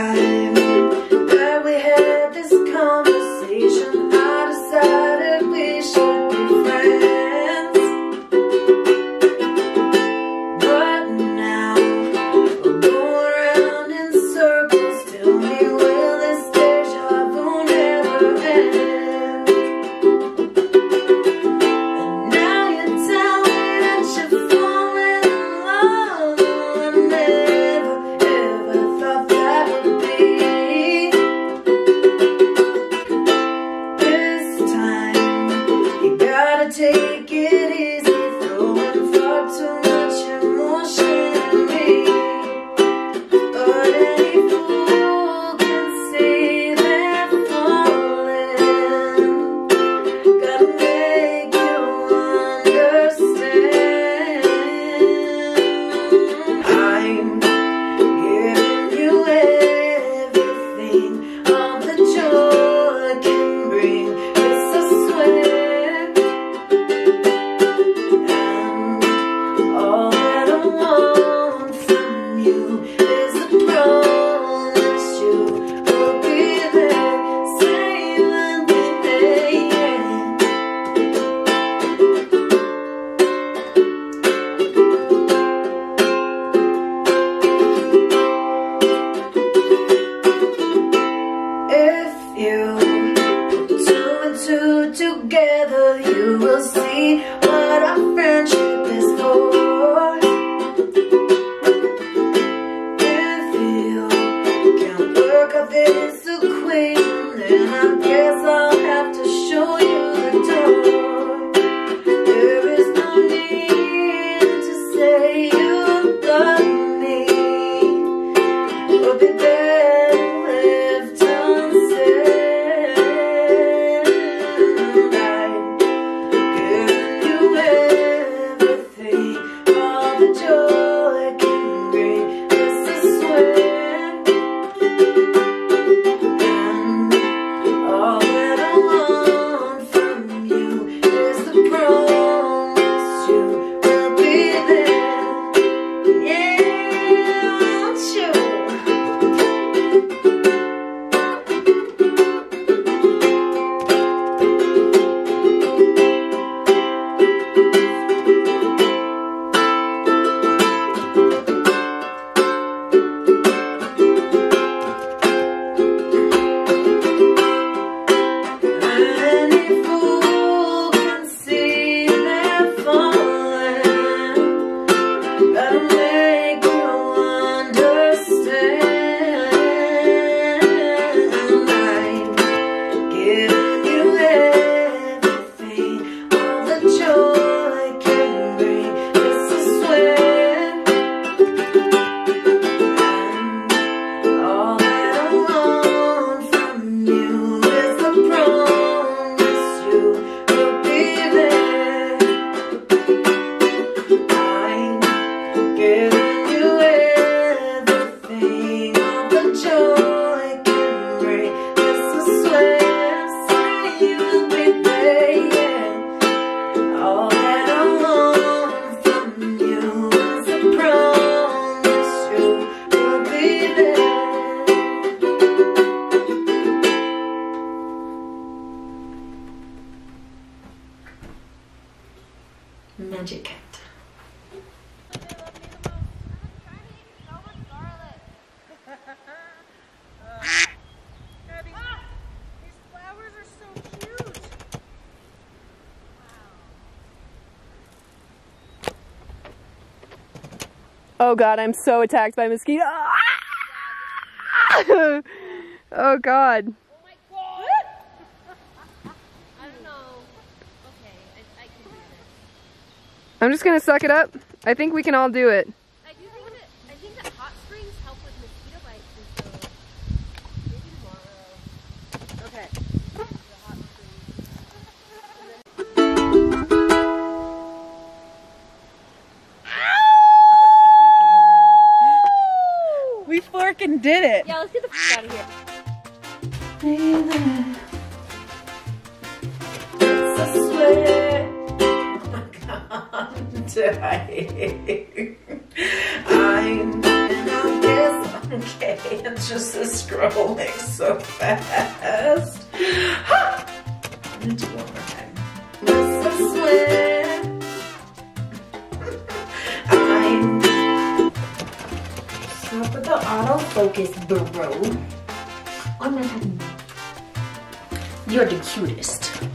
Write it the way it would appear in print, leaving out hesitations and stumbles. time that we had this conversation, I decided we should be friends. But now we're going around in circles. Tell me, will this deja vu never end? And now you tell me that you're falling in love. I never ever thought that would be. This time you gotta take it easy, throwing far too much emotion at me. But any fool can see that falling. Gotta make you understand. I'm giving you everything, all the joy I can bring. It's so sweet, and all that I want from you is a promise you will be there, saving the day. If you put two and two together, you will see what our friendship is for. If you can't work out this equation, then I guess I'll have to show you the door. There is no need to say you love me. We'll be better left unsaid. I'm giving you everything, all the joy I can bring. This is sweet, and all that I want from you is the promise you will be there. Yeah, it's true. Any fool can see that falling. Gotta make you understand. I'm giving you everything, all the joy I can bring. This is sweet, and all that I want from you is the promise you will be there. I'm giving you everything, all the joy I can bring. This is sweet, say you will be there. Yeah, all that I want from you is a promise you will be there. Magic cat. Abby, these flowers are so cute. Oh God, I'm so attacked by mosquitoes. Oh God. Oh my God! I don't know. Okay, I can do this. I'm just gonna suck it up. I think we can all do it. I do think that hot springs help with mosquito bites, and so maybe tomorrow. Okay. The hot springs. We forkin' did it. Yeah, let's get the f out of here. Baby, it's a sweat. I'm tired. I guess I'm okay. just is scrolling so fast. Ha! I'm gonna do one more time. This is when I stop with the autofocus, bro. I'm not having. You're the cutest.